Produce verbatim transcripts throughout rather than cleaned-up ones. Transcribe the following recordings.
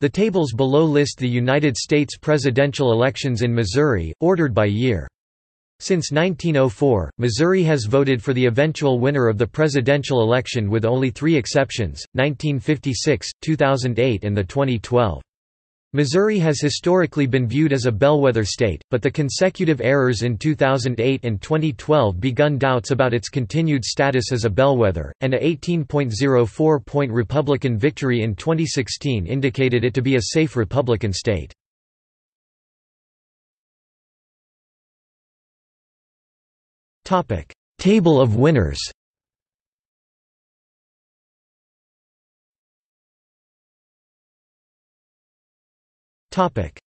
The tables below list the United States presidential elections in Missouri, ordered by year. Since nineteen oh four, Missouri has voted for the eventual winner of the presidential election with only three exceptions, nineteen fifty-six, two thousand eight and the twenty twelve. Missouri has historically been viewed as a bellwether state, but the consecutive errors in two thousand eight and twenty twelve begun doubts about its continued status as a bellwether, and a eighteen point oh four point Republican victory in twenty sixteen indicated it to be a safe Republican state. Table of winners.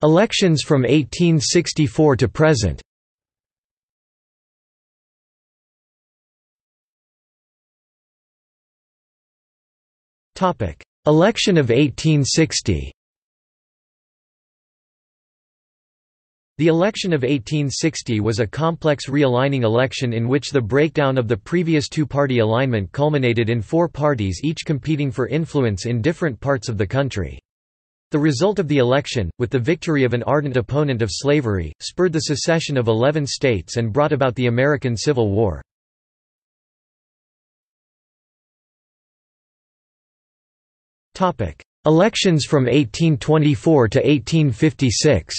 Elections from eighteen sixty-four to present. Election of eighteen sixty. The election of eighteen sixty was a complex realigning election in which the breakdown of the previous two-party alignment culminated in four parties each competing for influence in different parts of the country. The result of the election, with the victory of an ardent opponent of slavery, spurred the secession of eleven states and brought about the American Civil War. Elections from eighteen twenty-four to eighteen fifty-six.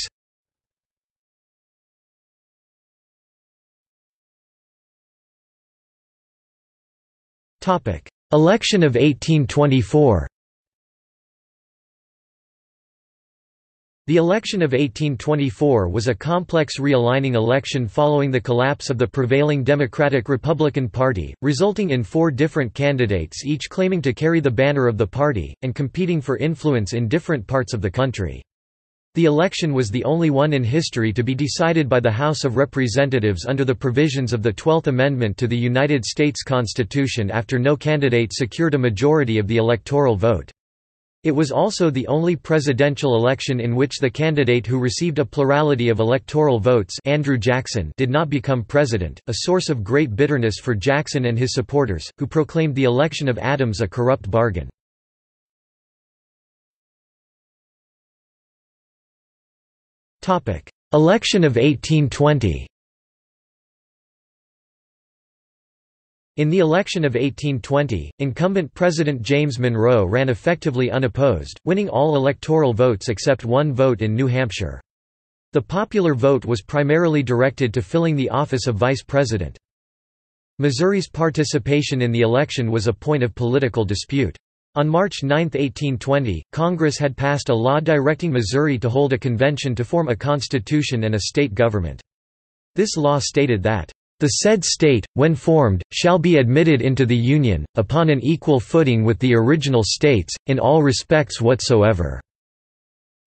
Election of eighteen twenty-four. The election of eighteen twenty-four was a complex realigning election following the collapse of the prevailing Democratic-Republican Party, resulting in four different candidates each claiming to carry the banner of the party, and competing for influence in different parts of the country. The election was the only one in history to be decided by the House of Representatives under the provisions of the twelfth Amendment to the United States Constitution after no candidate secured a majority of the electoral vote. It was also the only presidential election in which the candidate who received a plurality of electoral votes, Andrew Jackson, did not become president, a source of great bitterness for Jackson and his supporters, who proclaimed the election of Adams a corrupt bargain. Election of eighteen twenty. In the election of eighteen twenty, incumbent President James Monroe ran effectively unopposed, winning all electoral votes except one vote in New Hampshire. The popular vote was primarily directed to filling the office of vice president. Missouri's participation in the election was a point of political dispute. On March ninth, eighteen twenty, Congress had passed a law directing Missouri to hold a convention to form a constitution and a state government. This law stated that the said state, when formed, shall be admitted into the Union, upon an equal footing with the original states, in all respects whatsoever."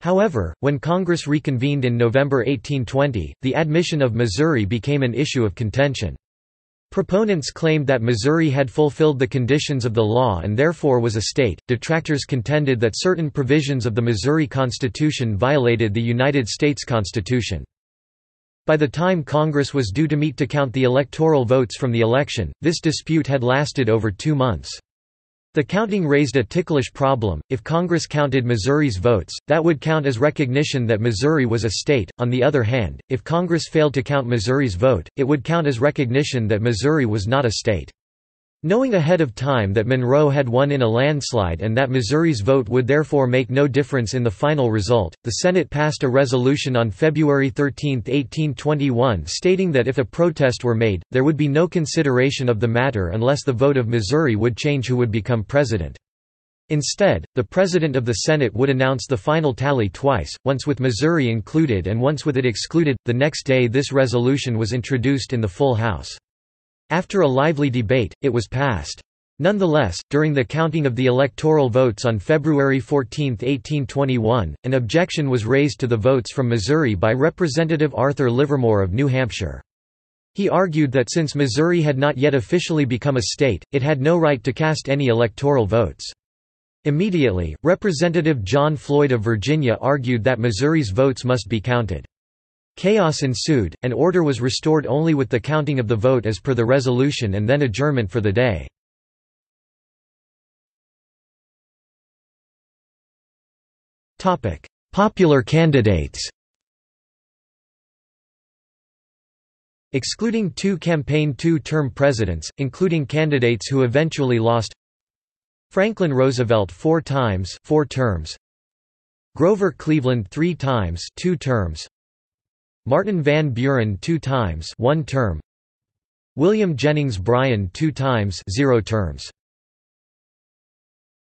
However, when Congress reconvened in November eighteen twenty, the admission of Missouri became an issue of contention. Proponents claimed that Missouri had fulfilled the conditions of the law and therefore was a state. Detractors contended that certain provisions of the Missouri Constitution violated the United States Constitution. By the time Congress was due to meet to count the electoral votes from the election, this dispute had lasted over two months. The counting raised a ticklish problem. If Congress counted Missouri's votes, that would count as recognition that Missouri was a state. On the other hand, if Congress failed to count Missouri's vote, it would count as recognition that Missouri was not a state. Knowing ahead of time that Monroe had won in a landslide and that Missouri's vote would therefore make no difference in the final result, the Senate passed a resolution on February thirteenth, eighteen twenty-one stating that if a protest were made, there would be no consideration of the matter unless the vote of Missouri would change who would become president. Instead, the president of the Senate would announce the final tally twice, once with Missouri included and once with it excluded. The next day this resolution was introduced in the full House. After a lively debate, it was passed. Nonetheless, during the counting of the electoral votes on February fourteenth, eighteen twenty-one, an objection was raised to the votes from Missouri by Representative Arthur Livermore of New Hampshire. He argued that since Missouri had not yet officially become a state, it had no right to cast any electoral votes. Immediately, Representative John Floyd of Virginia argued that Missouri's votes must be counted. Chaos ensued, and order was restored only with the counting of the vote as per the resolution and then adjournment for the day. Topic: Popular candidates. Excluding two campaign two-term presidents, including candidates who eventually lost: Franklin Roosevelt four times, four terms; Grover Cleveland three times, two terms; Martin Van Buren two times, one term; William Jennings Bryan two times, zero terms.